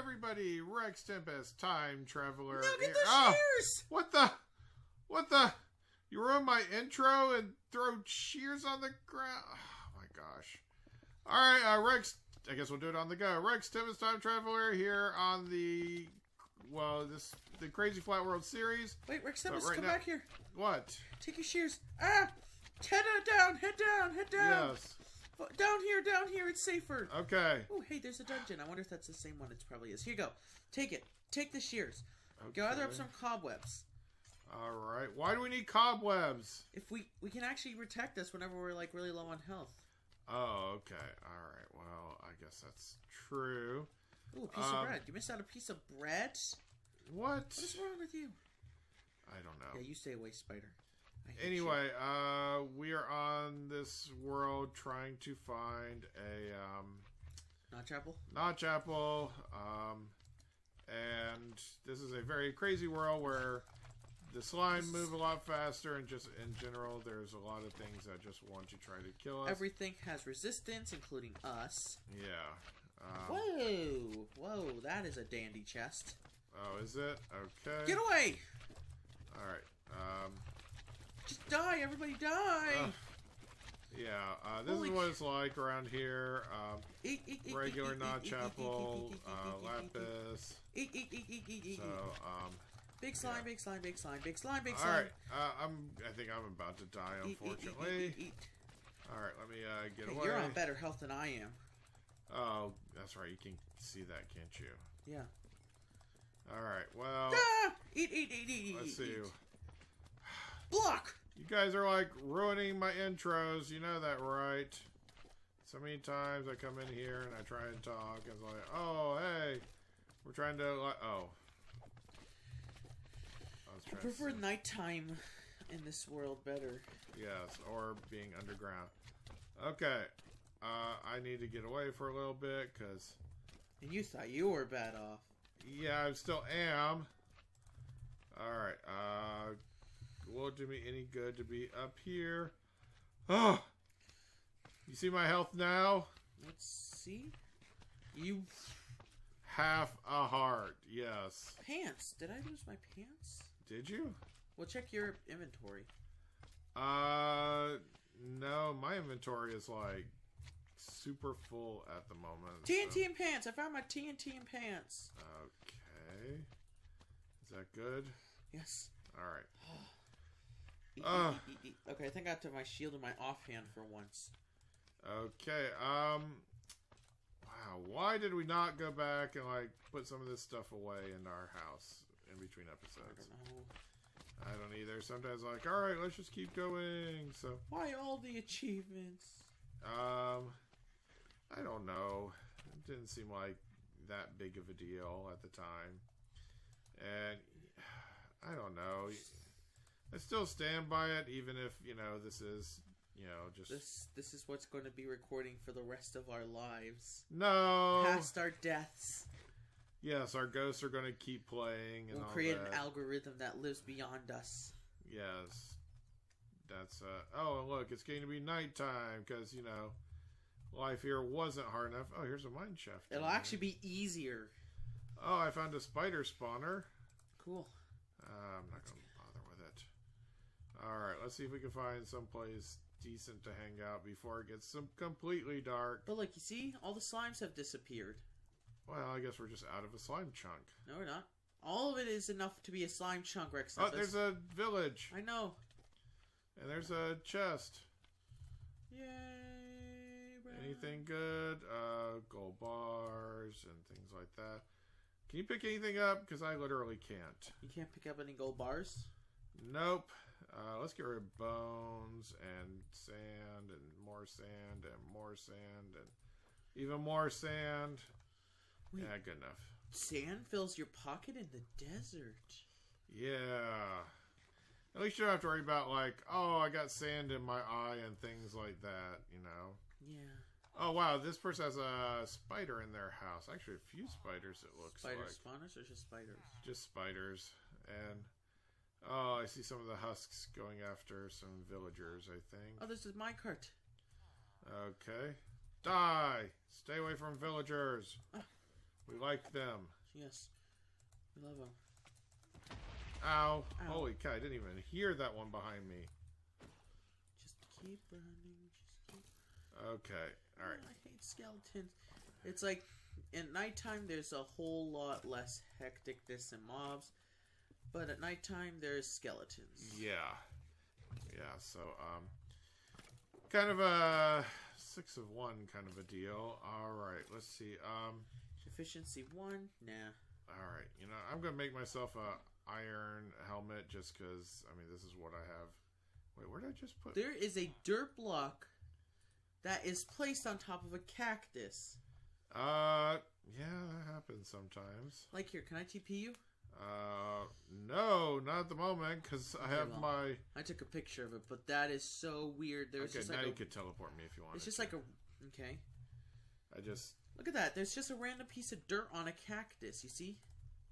everybody, Rex Tempest, time traveler. Look at the shears! What the? You ruined my intro and throw shears on the ground. Oh my gosh. All right, Rex. I guess we'll do it on the go. Rex Tempest, time traveler, here on the the Crazy Flat World series. Wait, Rex Tempest, right, come back here. What? Take your shears. Ah, head down. Yes. Down here, it's safer. Okay. Oh, hey, there's a dungeon. I wonder if that's the same one. It probably is. Here you go. Take it. Take the shears. Okay. Gather up some cobwebs. All right. Why do we need cobwebs? If we can actually protect us whenever we're, like, really low on health. Oh, okay. All right. Well, I guess that's true. Ooh, a piece of bread. You missed out a piece of bread? What? What is wrong with you? I don't know. Yeah, you stay away, spider. Anyway, we are on this world trying to find a Notch Apple. Notch Apple, and this is a very crazy world where the slime move a lot faster, and just in general, there's a lot of things that just want to try to kill us. Everything has resistance, including us. Yeah. Whoa! Whoa! That is a dandy chest. Oh, is it? Okay. Get away! All right. Just die, everybody die! Yeah, this is what it's like around here. Regular Notch Apple, lapis. So, Big slime. Alright, I think I'm about to die, unfortunately. Alright, let me get away. You're on better health than I am. Oh, that's right, you can see that, can't you? Yeah. Alright, well... Eat. Let's see. Block! You guys are, like, ruining my intros. You know that, right? So many times I come in here and I try and talk. It's like, oh, hey, we're trying to, like, oh. I prefer nighttime in this world better. Yes, or being underground. Okay. I need to get away for a little bit, because... And you thought you were bad off. Yeah, I still am. Alright, won't do me any good to be up here. Oh, you see my health now? Let's see. You half a heart. Yes. Pants. Did I lose my pants? Did you? Well, check your inventory. No, my inventory is like super full at the moment. TNT and pants. I found my TNT and pants. Okay. Is that good? Yes. All right. Okay, I think I took my shield and my offhand for once. Okay, wow, why did we not go back and, like, put some of this stuff away in our house in between episodes? I don't know. I don't either. Sometimes, like, alright, let's just keep going, so... Why all the achievements? I don't know. It didn't seem like that big of a deal at the time. And, I don't know... I still stand by it, even if, you know, this is, you know, just... This is what's going to be recording for the rest of our lives. No! Past our deaths. Yes, our ghosts are going to keep playing and all that. We'll create an algorithm that lives beyond us. Yes. That's, oh, and look, it's going to be nighttime, because, you know, life here wasn't hard enough. Oh, here's a mine shaft. It'll actually be easier. Oh, I found a spider spawner. Cool. I'm not going to bother with it. Alright, let's see if we can find someplace decent to hang out before it gets completely dark. But look, you see? All the slimes have disappeared. Well, I guess we're just out of a slime chunk. No, we're not. All of it is enough to be a slime chunk, Rex. Oh, there's a village! I know. And there's a chest. Yay, bro. Anything good? Gold bars and things like that. Can you pick anything up? Because I literally can't. You can't pick up any gold bars? Nope. Let's get rid of bones and sand and more sand and more sand and even more sand. Wait, yeah, good enough. Sand fills your pocket in the desert. Yeah. At least you don't have to worry about, like, oh, I got sand in my eye and things like that, you know? Yeah. Oh, wow, this person has a spider in their house. Actually, a few spiders, it looks like. Spider spawners or just spiders? Just spiders. And... Oh, I see some of the husks going after some villagers, I think. Oh, this is my cart. Okay. Die! Stay away from villagers. We like them. Yes. We love them. Ow. Ow. Holy cow, I didn't even hear that one behind me. Just keep running. Just keep... Okay. All right. I hate skeletons. It's like, at nighttime, there's a whole lot less hecticness and mobs. But at nighttime, there's skeletons. Yeah. Yeah, so, kind of a 6 of 1 kind of a deal. All right, let's see. Efficiency 1? Nah. All right, you know, I'm going to make myself a iron helmet just because, I mean, this is what I have. Wait, where did I just put... There is a dirt block that is placed on top of a cactus. Yeah, that happens sometimes. Like here, can I TP you? No, not at the moment, because I have my... I took a picture of it, but that is so weird. There's just like now you could teleport me if you want. It's just like a... Okay. I just... Look at that. There's just a random piece of dirt on a cactus, you see?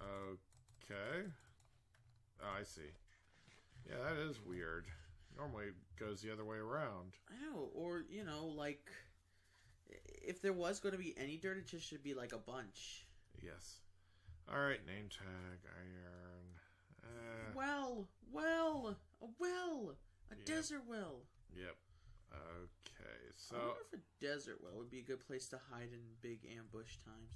Okay. Oh, I see. Yeah, that is weird. Normally it goes the other way around. I know, or, you know, like... If there was going to be any dirt, it just should be like a bunch. Yes. Alright, name tag, iron. A desert well. Yep. Okay, so. I wonder if a desert well would be a good place to hide in big ambush times.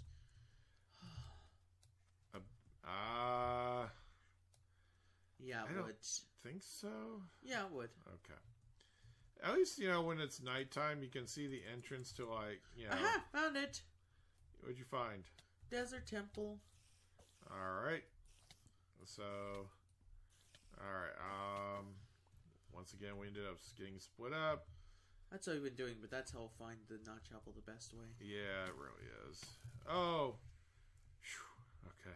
Yeah, I would. Think so? Yeah, it would. Okay. At least, you know, when it's nighttime, you can see the entrance to, like, you know. Aha! Found it! What'd you find? Desert temple. Alright. So, alright. Once again, we ended up getting split up. That's what we've been doing, but that's how we'll find the Notch Apple the best way. Yeah, it really is. Oh! Whew. Okay.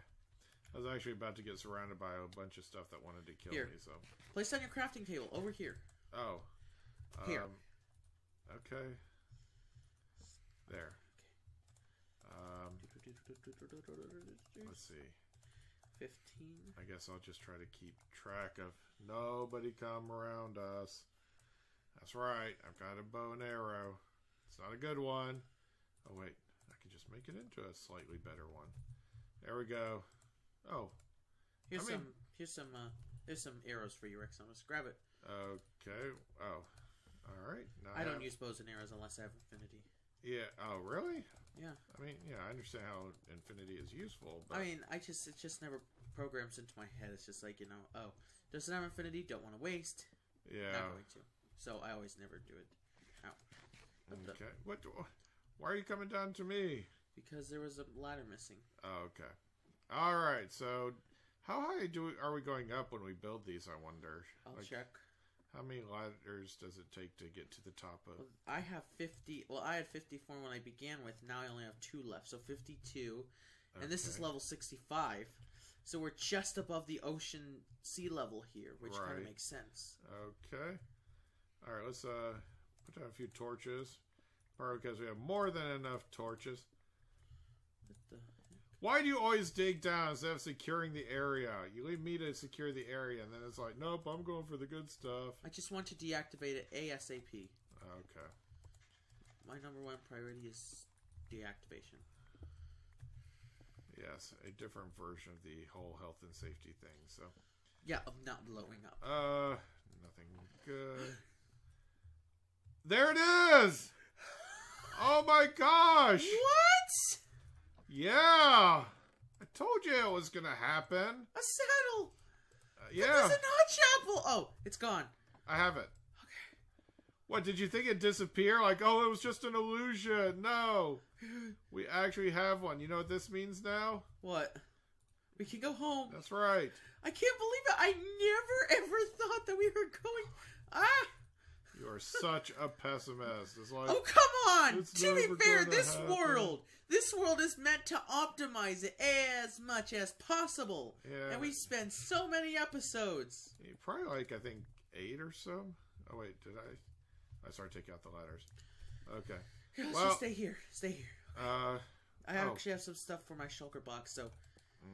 I was actually about to get surrounded by a bunch of stuff that wanted to kill me, so. Place on your crafting table, over here. Oh. Here. Okay. There. Okay. Let's see. 15. I guess I'll just try to keep track of nobody come around us. That's right. I've got a bow and arrow. It's not a good one. Oh, wait. I can just make it into a slightly better one. There we go. Oh. Here's some arrows for you, Rex. I'm just grab it. Okay. Oh. Alright. I don't use bows and arrows unless I have infinity. Yeah. Oh, really? Yeah. I mean, yeah, I understand how infinity is useful, but... I mean, it just never programs into my head. It's just like, you know, oh, doesn't have infinity, don't want to waste. Yeah. Not going to. So I always never do it. Ow. Okay. What? Why are you coming down to me? Because there was a ladder missing. Oh, okay. Alright, so how high are we going up when we build these, I wonder? I'll check. How many ladders does it take to get to the top of... Well, I have 50... Well, I had 54 when I began with. Now I only have 2 left, so 52. Okay. And this is level 65. So we're just above the ocean sea level here, which kind of makes sense. Okay. All right, let's put down a few torches. Probably because we have more than enough torches. What the heck? Why do you always dig down instead of securing the area? You leave me to secure the area, and then it's like, nope, I'm going for the good stuff. I just want to deactivate it ASAP. Okay. My #1 priority is deactivation. Yes, a different version of the whole health and safety thing, so. Yeah, of not blowing up. Nothing good. There it is! Oh my gosh! What?! Yeah! I told you it was gonna happen. A saddle! Yeah. There's a Notch Apple! Oh, it's gone. I have it. Okay. What, did you think it disappeared? Like, oh, it was just an illusion. No. We actually have one. You know what this means now? What? We can go home. That's right. I can't believe it. I never, ever thought that we were going... Ah! You are such a pessimist. It's like, oh, come on! To be fair, this world is meant to optimize it as much as possible. Yeah. And we spend so many episodes. Yeah, probably like, I think, 8 or so. Oh, wait, did I? I started taking out the ladders. Okay. Yeah, let's just stay here. Stay here. I actually have some stuff for my shulker box, so...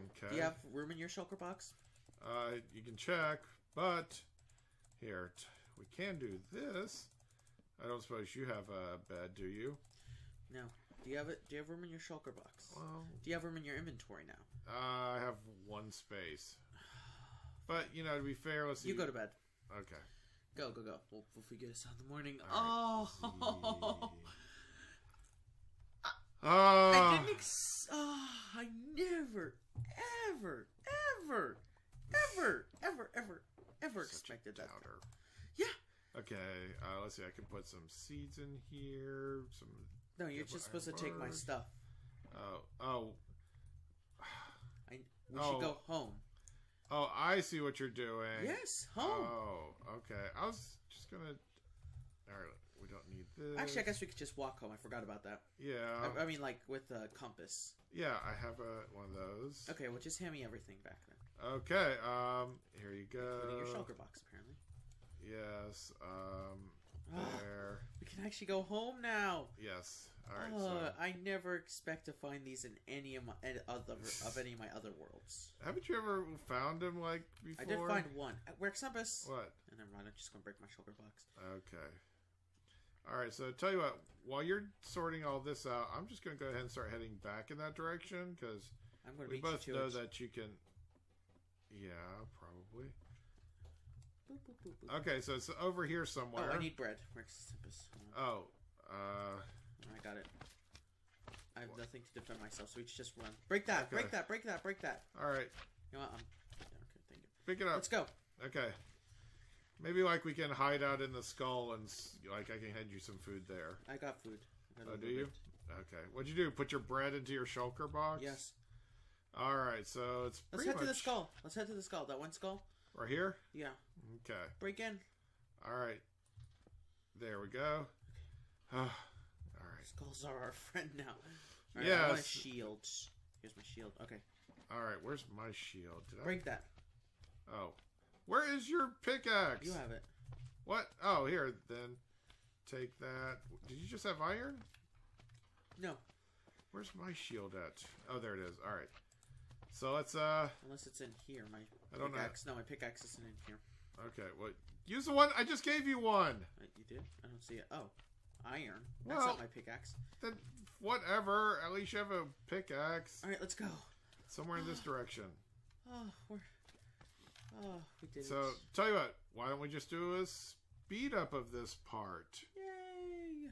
Okay. Do you have room in your shulker box? You can check, but... Here... We can do this. I don't suppose you have a bed, do you? No. Do you have it? Do you have room in your shulker box? Well, do you have room in your inventory now? I have one space. But you know, to be fair, let's see. You go to bed. Okay. Go, go, go. We'll figure this out in the morning. All oh. Right. I didn't I never, ever expected that. Yeah. Okay, let's see. I can put some seeds in here. Some. No, you're just supposed to take my stuff. Oh, oh. We should go home. Oh, I see what you're doing. Yes, home. Oh, okay. I was just gonna. All right, we don't need this. Actually, I guess we could just walk home. I forgot about that. Yeah. I mean, like, with a compass. Yeah, I have one of those. Okay, well, just hand me everything back then. Okay, here you go. Including your shulker box, apparently. Yes, there. We can actually go home now. Yes. All right, so. I never expect to find these in any of my, other worlds. Haven't you ever found them, like, before? I did find one. Rex Tempest. What? And then I'm just going to break my shulker box. Okay. Alright, so tell you what, while you're sorting all this out, I'm just going to go ahead and start heading back in that direction, because we both know that you can... Yeah, probably. Boop, boop, boop, boop. Okay, so it's over here somewhere. Oh, I need bread. Rex Tempest. Oh, I got it. I have nothing to defend myself, so we should just run. Break that, okay. Break that, break that, break that. Alright. You know what, okay, thank you. Pick it up. Let's go. Okay. Maybe, like, we can hide out in the skull and, like, I can hand you some food there. I got food. Oh, do you? Okay. What'd you do? Put your bread into your shulker box? Yes. All right, so it's pretty much... Let's head to the skull. Let's head to the skull. That one skull? Right here? Yeah. Okay. Break in. All right. There we go. Okay. All right. Skulls are our friend now. All right, yes. I want a shield. Here's my shield. Okay. All right, where's my shield? Did Break that. Oh. Where is your pickaxe? You have it. What? Oh, here, then. Take that. Did you just have iron? No. Where's my shield at? Oh, there it is. All right. So let's, Unless it's in here. My pickaxe. No, my pickaxe isn't in here. Okay, well, use the one. I just gave you one. You did? I don't see it. Oh, iron. Well, that's not my pickaxe. Then, whatever. At least you have a pickaxe. All right, let's go. Somewhere in this direction. Oh, we're... Oh, we did it. So, tell you what, why don't we just do a speed up of this part? Yay!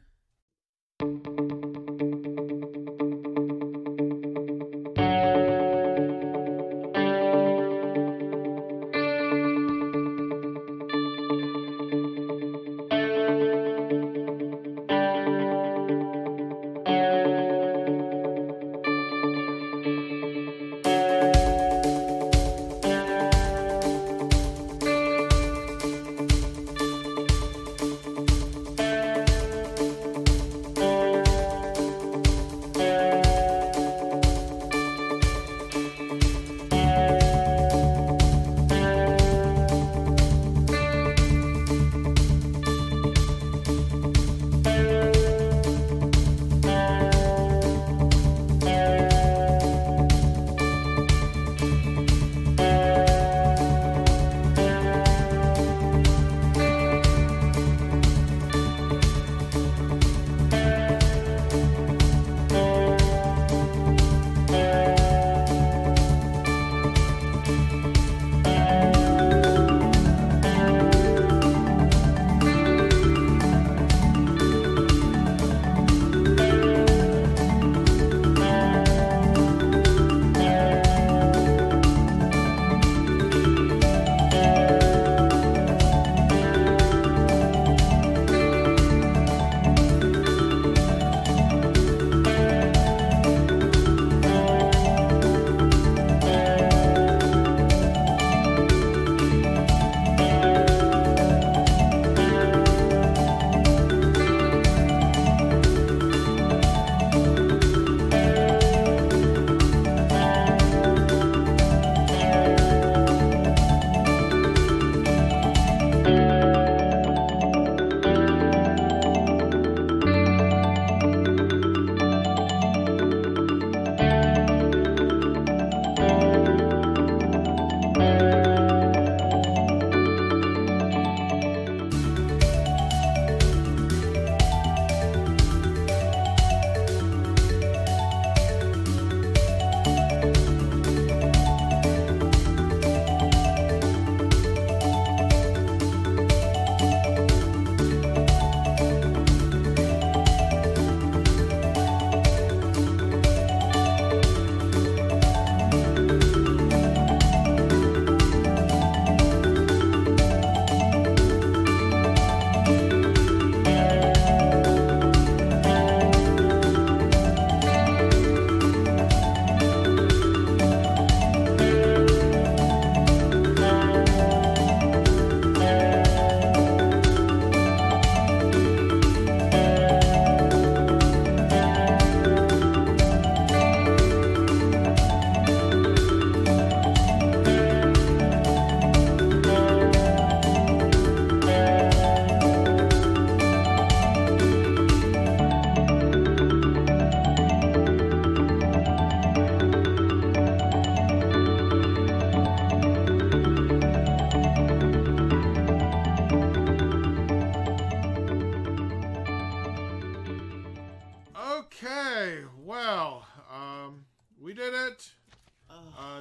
We did it!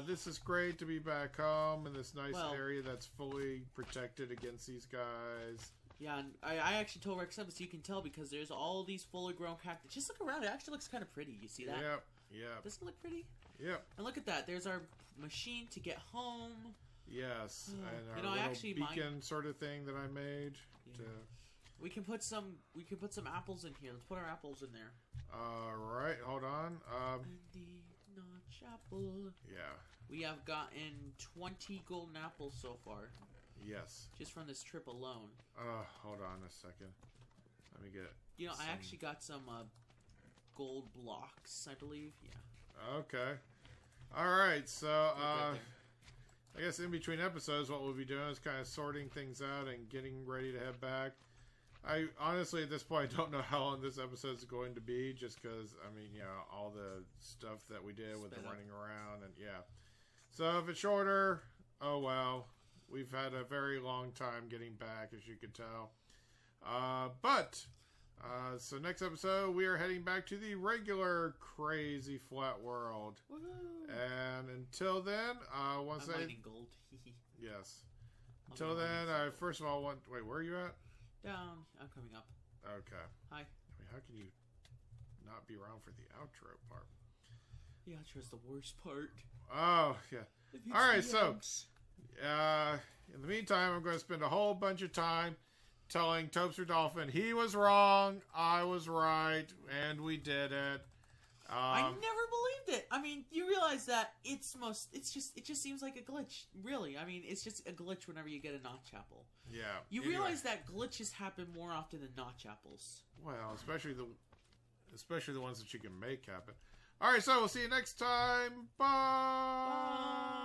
This is great to be back home in this nice area that's fully protected against these guys. Yeah, and I actually told Rex Tempest, you can tell because there's all these fully grown cactus. Just look around, it actually looks kind of pretty. You see that? Yep, yep. Doesn't it look pretty? Yep. And look at that, there's our machine to get home. Yes, and our little beacon sort of thing that I made. Yeah. We can put some apples in here. Let's put our apples in there. Alright, hold on. The Notch Apple. Yeah. We have gotten 20 golden apples so far. Yes. Just from this trip alone. Hold on a second. Let me get... You know, I actually got some gold blocks, I believe. Yeah. Okay. Alright, so... I guess in between episodes, what we'll be doing is kind of sorting things out and getting ready to head back. I honestly, at this point, don't know how long this episode is going to be, just because, I mean, you know, all the stuff that we did with the running around, and yeah. So if it's shorter, oh well. We've had a very long time getting back, as you can tell. So next episode, we are heading back to the regular crazy flat world. Woohoo! And until then, I'm mining gold. Yes. Until then, I first of all want... Wait, where are you at? Down. I'm coming up. Okay. Hi. I mean, how can you not be around for the outro part? The outro is the worst part. Oh, yeah. Alright, so... in the meantime, I'm going to spend a whole bunch of time telling Tobster Dolphin he was wrong, I was right, and we did it. I never believed it. I mean, you realize that it just seems like a glitch, really. I mean, it's just a glitch whenever you get a Notch Apple. Yeah. You realize that glitches happen more often than Notch Apples. Well, especially the ones that you can make happen. All right, so we'll see you next time. Bye. Bye.